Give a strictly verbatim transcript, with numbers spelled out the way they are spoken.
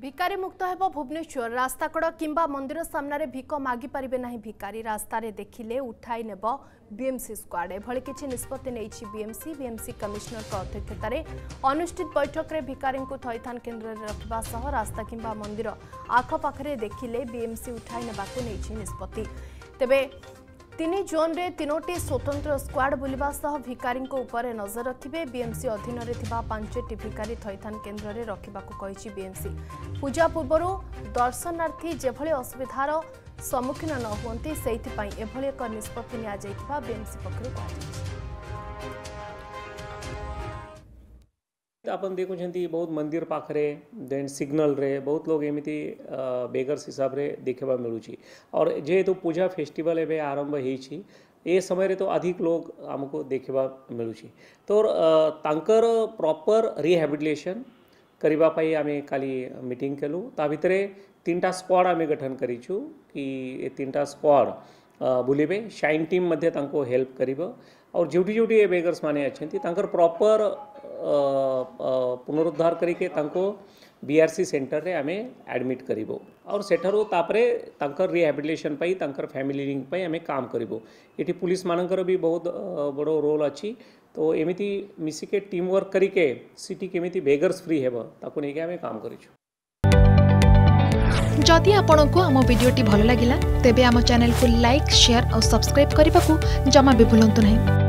भिकारी मुक्त हेबो भुवनेश्वर। रास्ताकड़ किंबा मंदिर सामने भिक मागि पारिबे नाही भिकारी। रास्तार देखिले उठाई नेबो बीएमसी स्क्वाड। एभली किछि निष्पत्ति नेछि बीएमसी। बीएमसी कमिशनर का अध्यक्षतार अनुष्ठित बैठक में भिकारी को थैथान केन्द्र में रखा सह रास्ता किंबा मंदिर आखपाखे देखिले बीएमसी उठाई नेबाकु नेछि निष्पत्ति। तेबे तीन जोन रे तीनोटी स्वतंत्र स्क्वाड बुलवा सह भिकारी उपर नजर रखिबे। बीएमसी अधीन रे थिबा पांचटी भिकारी थैथान केन्द्र में रखिबाकु कहिछि बीएमसी। पूजा पूर्व दर्शनार्थी जेभली असुविधार सम्मुखीन न होंती सेइथिपाई एभली एक निष्पत्ति निया जायथिबा बीएमसी पक्षरु कहिछि। आपन देखुं बहुत मंदिर पाखरे देन सिग्नल रे बहुत लोग एमती बेगर्स हिसाब रे देखा मिलूँ और जेहेतु तो पूजा फेस्टिवल एवं आरंभ होती ये समय तो अधिक लोग आमको देखा मिलूँ तो तांकर प्रॉपर रिहैबिलिटेशन करने आम काली मीटिंग कलु। ता भितर तीन टा स्क्वाड आम गठन करूँ कि तीन टा स्क्वाड बुलेबे शाइन टीम मध्य तांको हेल्प करिबो और जोटी जोटी ए बेगर्स माने अच्छे तांकर प्रॉपर पुनरुद्धार करके तांको बीआरसी सेंटर रे आमे एडमिट करिबो और सेठारो तापरे तांकर रिहैबिलिटेशन पाई तांकर फैमिली लिंक पाई आमे काम करिबो। एठी पुलिस मानकर भी बहुत बड़ो रोल अछि तो एमिति मिसिके टीम वर्क करके सिटी केमिति बेगर्स फ्री हेबो ताको नेके आमे काम करिछु। जदि आपंको आम भिडी भल लगा तेब आम चैनल को लाइक शेयर और सब्सक्राइब करने को जमा भी भूलु नहीं।